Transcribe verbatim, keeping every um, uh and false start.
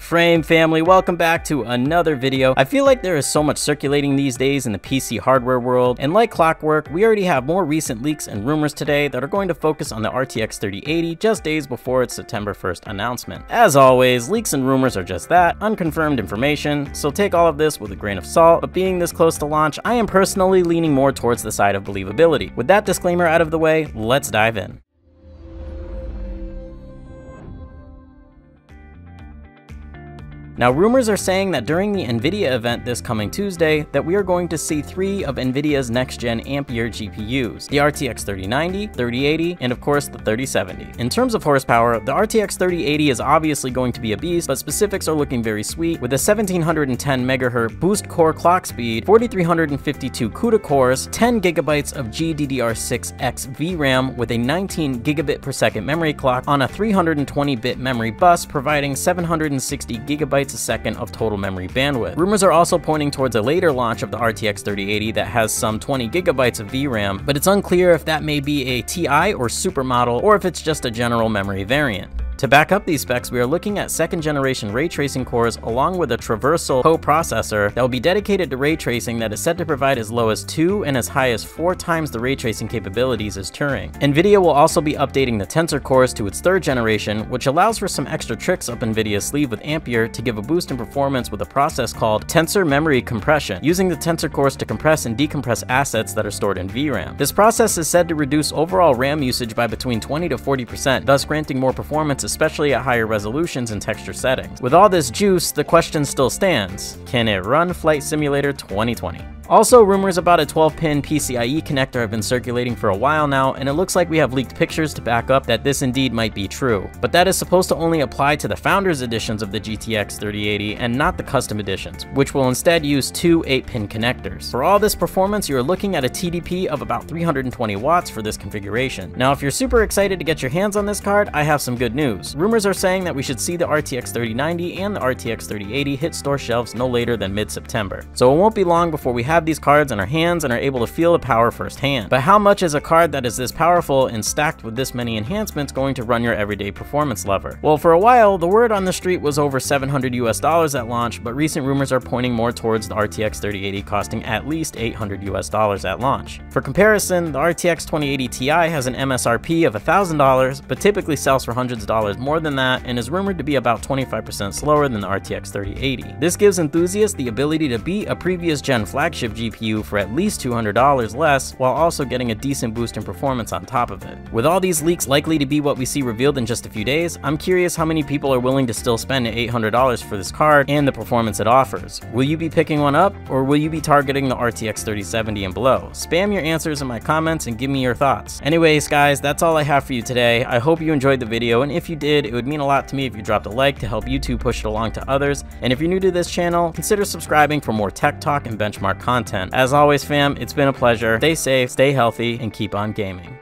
Frame family, welcome back to another video. I feel like there is so much circulating these days in the P C hardware world, and like clockwork, we already have more recent leaks and rumors today that are going to focus on the R T X thirty eighty just days before its September first announcement. As always, leaks and rumors are just that, unconfirmed information, so take all of this with a grain of salt, but being this close to launch, I am personally leaning more towards the side of believability. With that disclaimer out of the way, let's dive in. Now, rumors are saying that during the NVIDIA event this coming Tuesday that we are going to see three of NVIDIA's next-gen Ampere G P Us, the R T X thirty ninety, thirty eighty, and of course the thirty seventy. In terms of horsepower, the R T X thirty eighty is obviously going to be a beast, but specifics are looking very sweet with a seventeen ten megahertz boost core clock speed, forty-three fifty-two CUDA cores, ten gigabytes of G D D R six X V RAM with a nineteen gigabit per second memory clock on a three hundred twenty bit memory bus, providing seven hundred sixty gigabytes a second of total memory bandwidth. Rumors are also pointing towards a later launch of the R T X thirty eighty that has some twenty gigabytes of V RAM, but it's unclear if that may be a T I or supermodel or if it's just a general memory variant. To back up these specs, we are looking at second generation ray tracing cores along with a traversal coprocessor that will be dedicated to ray tracing that is said to provide as low as two and as high as four times the ray tracing capabilities as Turing. NVIDIA will also be updating the Tensor cores to its third generation, which allows for some extra tricks up NVIDIA's sleeve with Ampere to give a boost in performance with a process called Tensor Memory Compression, using the Tensor cores to compress and decompress assets that are stored in V RAM. This process is said to reduce overall RAM usage by between twenty to forty percent, thus granting more performance, especially at higher resolutions and texture settings. With all this juice, the question still stands: can it run Flight Simulator twenty twenty? Also, rumors about a twelve pin P C I E connector have been circulating for a while now, and it looks like we have leaked pictures to back up that this indeed might be true. But that is supposed to only apply to the Founders editions of the G T X thirty eighty and not the Custom editions, which will instead use two eight pin connectors. For all this performance, you are looking at a T D P of about three hundred twenty watts for this configuration. Now, if you're super excited to get your hands on this card, I have some good news. Rumors are saying that we should see the R T X thirty ninety and the R T X thirty eighty hit store shelves no later than mid-September. So it won't be long before we have these cards in our hands and are able to feel the power firsthand. But how much is a card that is this powerful and stacked with this many enhancements going to run your everyday performance lever? Well, for a while, the word on the street was over seven hundred U S dollars at launch, but recent rumors are pointing more towards the R T X thirty eighty costing at least eight hundred U S dollars at launch. For comparison, the R T X twenty eighty Ti has an M S R P of one thousand dollars, but typically sells for hundreds of dollars more than that and is rumored to be about twenty-five percent slower than the R T X thirty eighty. This gives enthusiasts the ability to beat a previous gen flagship G P U for at least two hundred dollars less, while also getting a decent boost in performance on top of it. With all these leaks likely to be what we see revealed in just a few days, I'm curious how many people are willing to still spend eight hundred dollars for this card and the performance it offers. Will you be picking one up, or will you be targeting the R T X thirty seventy and below? Spam your answers in my comments and give me your thoughts. Anyways guys, that's all I have for you today. I hope you enjoyed the video, and if you did, it would mean a lot to me if you dropped a like to help YouTube push it along to others, and if you're new to this channel, consider subscribing for more tech talk and benchmark content. As always fam, it's been a pleasure. Stay safe, stay healthy, and keep on gaming.